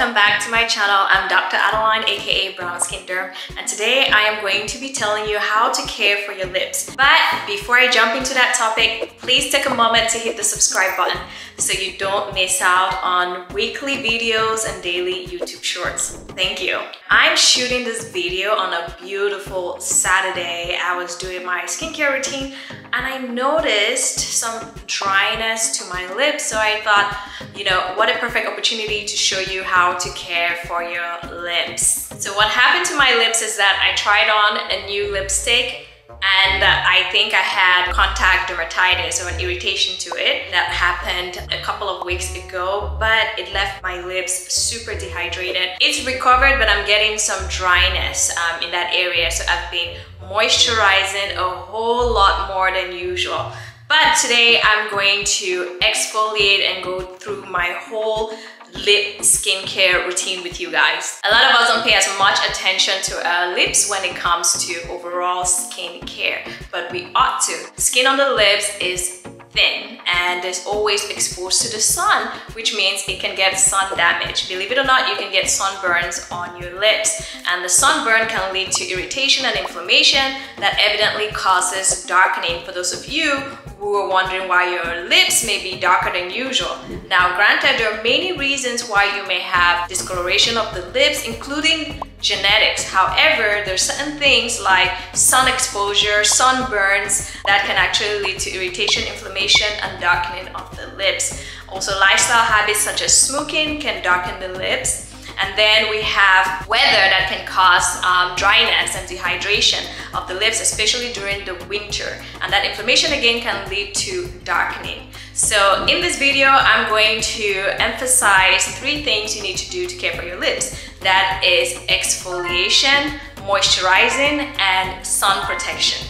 welcome back to my channel. I'm Dr. Adeline, aka Brown Skin Derm, and today I am going to be telling you how to care for your lips. But before I jump into that topic, please take a moment to hit the subscribe button so you don't miss out on weekly videos and daily YouTube shorts. Thank you. I'm shooting this video on a beautiful Saturday. I was doing my skincare routine and I noticed some dryness to my lips, so I thought, you know, what a perfect opportunity to show you how to care for your lips. So what happened to my lips is that I tried on a new lipstick and I think I had contact dermatitis or an irritation to it that happened a couple of weeks ago, but it left my lips super dehydrated. It's recovered, but I'm getting some dryness in that area, so I've been moisturizing a whole lot more than usual. But today I'm going to exfoliate and go through my whole lip skincare routine with you guys. A lot of us don't pay as much attention to our lips when it comes to overall skin care, but we ought to. Skin on the lips is thin and is always exposed to the sun, which means it can get sun damage. Believe it or not, you can get sunburns on your lips, and the sunburn can lead to irritation and inflammation that evidently causes darkening. For those of you who are wondering why your lips may be darker than usual. Now, granted, there are many reasons why you may have discoloration of the lips, including genetics. However, there's certain things like sun exposure, sunburns that can actually lead to irritation, inflammation, and darkening of the lips. Also, lifestyle habits such as smoking can darken the lips. And then we have weather that can cause dryness and dehydration of the lips, especially during the winter. And that inflammation again can lead to darkening. So in this video, I'm going to emphasize three things you need to do to care for your lips. That is exfoliation, moisturizing, and sun protection.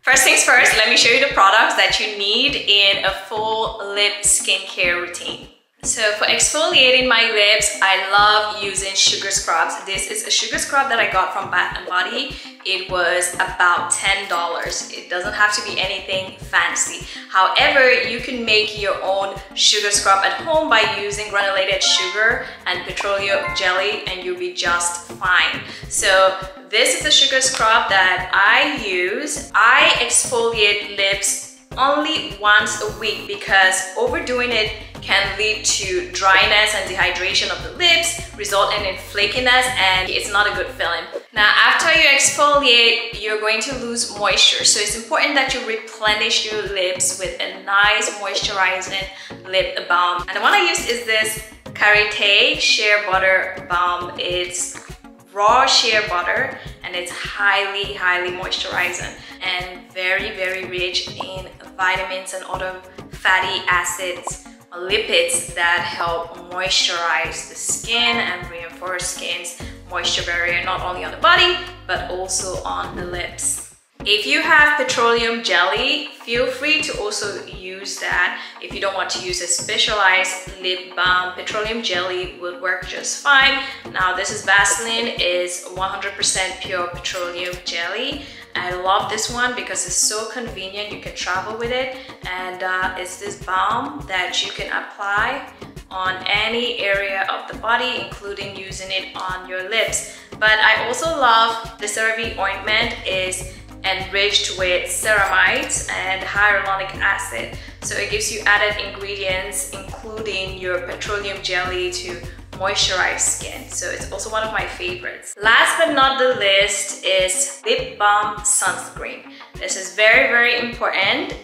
First things first, let me show you the products that you need in a full lip skincare routine. So for exfoliating my lips, I love using sugar scrubs. This is a sugar scrub that I got from Bath & Body. It was about $10. It doesn't have to be anything fancy. However, you can make your own sugar scrub at home by using granulated sugar and petroleum jelly, and you'll be just fine. So this is the sugar scrub that I use. I exfoliate lips only once a week because overdoing it can lead to dryness and dehydration of the lips, resulting in flakiness, and it's not a good feeling. Now, after you exfoliate, you're going to lose moisture, so it's important that you replenish your lips with a nice moisturizing lip balm. And the one I use is this Karité Shea Butter Balm. It's raw shea butter and it's highly moisturizing and very rich in vitamins and other fatty acids, lipids that help moisturize the skin and reinforce skin's moisture barrier, not only on the body but also on the lips. If you have petroleum jelly, feel free to also use that. If you don't want to use a specialized lip balm, petroleum jelly would work just fine. Now, this is Vaseline, is 100% pure petroleum jelly. I love this one because it's so convenient. You can travel with it, and it's this balm that you can apply on any area of the body, including using it on your lips. But I also love the CeraVe ointment. Is enriched with ceramides and hyaluronic acid, so it gives you added ingredients including your petroleum jelly to moisturize skin, so it's also one of my favorites. Last but not the least is lip balm sunscreen. This is very important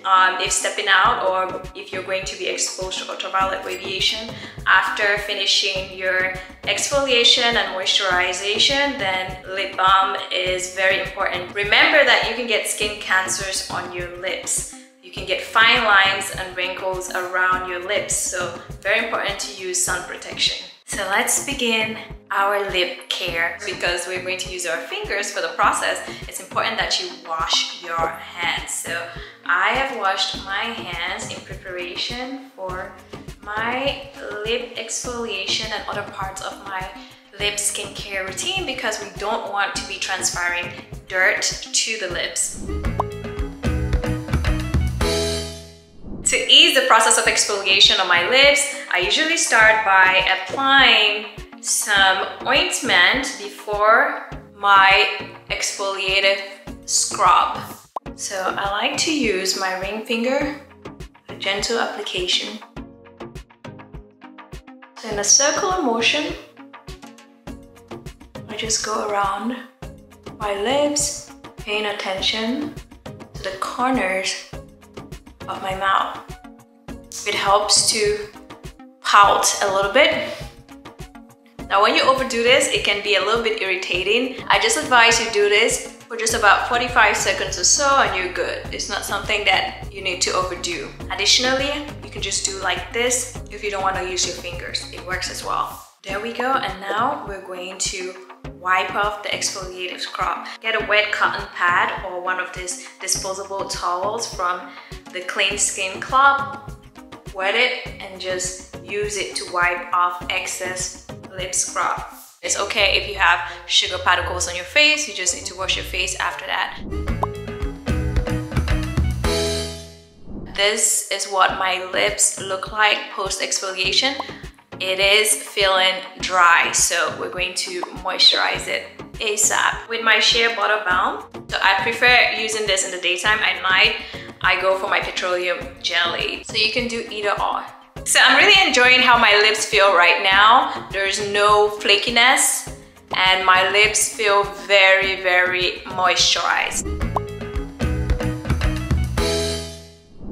if stepping out or if you're going to be exposed to ultraviolet radiation. After finishing your exfoliation and moisturization, then lip balm is very important. Remember that you can get skin cancers on your lips. You can get fine lines and wrinkles around your lips, so very important to use sun protection. So let's begin our lip care. Because we're going to use our fingers for the process, it's important that you wash your hands. So I have washed my hands in preparation for my lip exfoliation and other parts of my lip skincare routine because we don't want to be transferring dirt to the lips. To ease the process of exfoliation on my lips, I usually start by applying some ointment before my exfoliative scrub. So I like to use my ring finger for gentle application. So in a circular motion, I just go around my lips, paying attention to the corners of my mouth. It helps to pout a little bit. Now when you overdo this, it can be a little bit irritating. I just advise you do this for just about 45 seconds or so and you're good. It's not something that you need to overdo. Additionally, you can just do like this if you don't want to use your fingers. It works as well. There we go, and now we're going to wipe off the exfoliative scrub. Get a wet cotton pad or one of these disposable towels from the Clean Skin Club. Wet it and just use it to wipe off excess lip scrub. It's okay if you have sugar particles on your face, you just need to wash your face after that. This is what my lips look like post exfoliation. It is feeling dry, so we're going to moisturize it ASAP with my Shea Butter Balm. So I prefer using this in the daytime. At night, I go for my petroleum jelly. So you can do either or. So I'm really enjoying how my lips feel right now. There's no flakiness and my lips feel very, very moisturized.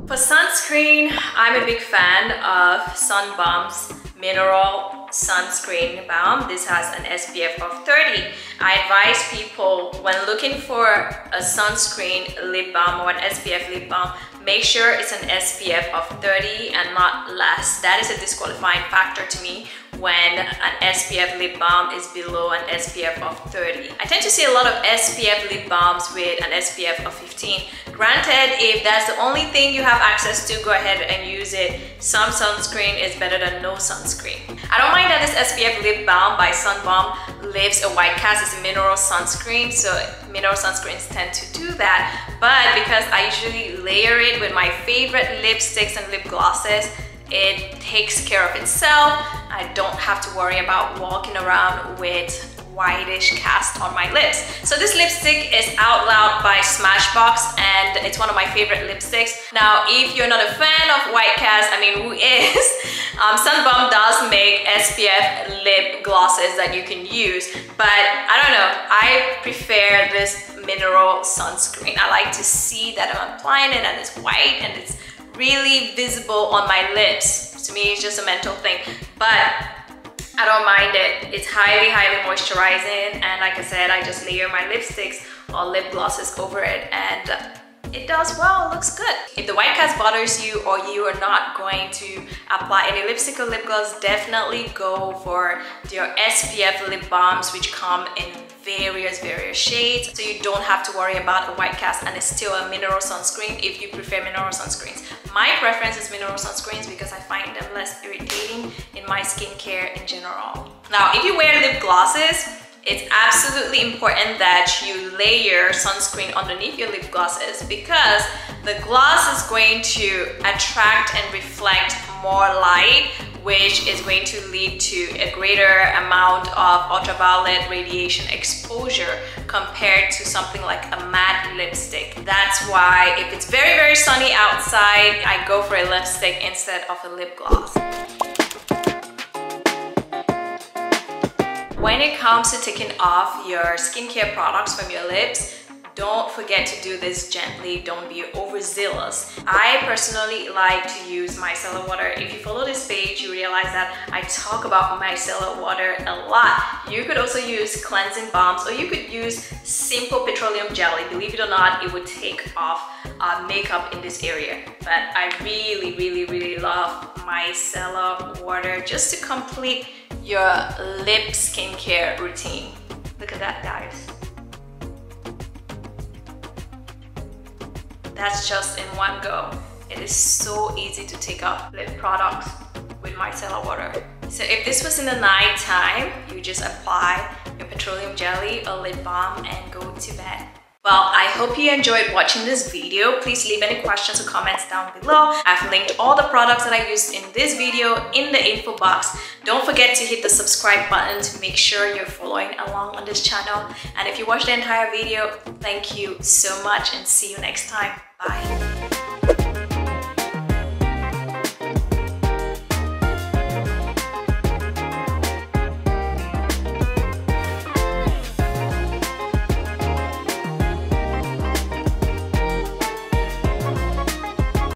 For sunscreen, I'm a big fan of Sun Bum's Mineral Sunscreen Balm. This has an SPF of 30. I advise people when looking for a sunscreen lip balm or an SPF lip balm, make sure it's an SPF of 30 and not less. That is a disqualifying factor to me when an SPF lip balm is below an SPF of 30. I tend to see a lot of SPF lip balms with an SPF of 15. Granted, if that's the only thing you have access to, go ahead and use it. Some sunscreen is better than no sunscreen. I don't mind that this SPF lip balm by Sun Bum leaves a white cast. It's a mineral sunscreen, so mineral sunscreens tend to do that. But because I usually layer it with my favorite lipsticks and lip glosses, it takes care of itself. I don't have to worry about walking around with whitish cast on my lips. So this lipstick is Out Loud by Smashbox and it's one of my favorite lipsticks. Now if you're not a fan of white cast, I mean who is? Sun Bum does make SPF lip glosses that you can use, but I don't know, I prefer this mineral sunscreen. I like to see that I'm applying it and it's white and it's really visible on my lips. To me, it's just a mental thing, but I don't mind it. It's highly, highly moisturizing, and like I said, I just layer my lipsticks or lip glosses over it and it does well, it looks good. If the white cast bothers you or you are not going to apply any lipstick or lip gloss, definitely go for your SPF lip balms, which come in various shades, so you don't have to worry about a white cast, and it's still a mineral sunscreen if you prefer mineral sunscreens. My preference is mineral sunscreens because I find them less irritating in my skincare in general. Now if you wear lip glosses, it's absolutely important that you layer sunscreen underneath your lip glosses because the gloss is going to attract and reflect more light, which is going to lead to a greater amount of ultraviolet radiation exposure compared to something like a matte lipstick. That's why if it's very, very sunny outside, I go for a lipstick instead of a lip gloss. When it comes to taking off your skincare products from your lips, don't forget to do this gently, don't be overzealous. I personally like to use micellar water. If you follow this page, you realize that I talk about micellar water a lot. You could also use cleansing balms or you could use simple petroleum jelly. Believe it or not, it would take off makeup in this area. But I really, really, really love micellar water just to complete your lip skincare routine. Look at that, guys. That's just in one go. It is so easy to take off lip products with micellar water. So if this was in the night time, you just apply your petroleum jelly or lip balm and go to bed. Well, I hope you enjoyed watching this video. Please leave any questions or comments down below. I've linked all the products that I used in this video in the info box. Don't forget to hit the subscribe button to make sure you're following along on this channel. And if you watched the entire video, thank you so much and see you next time. Bye.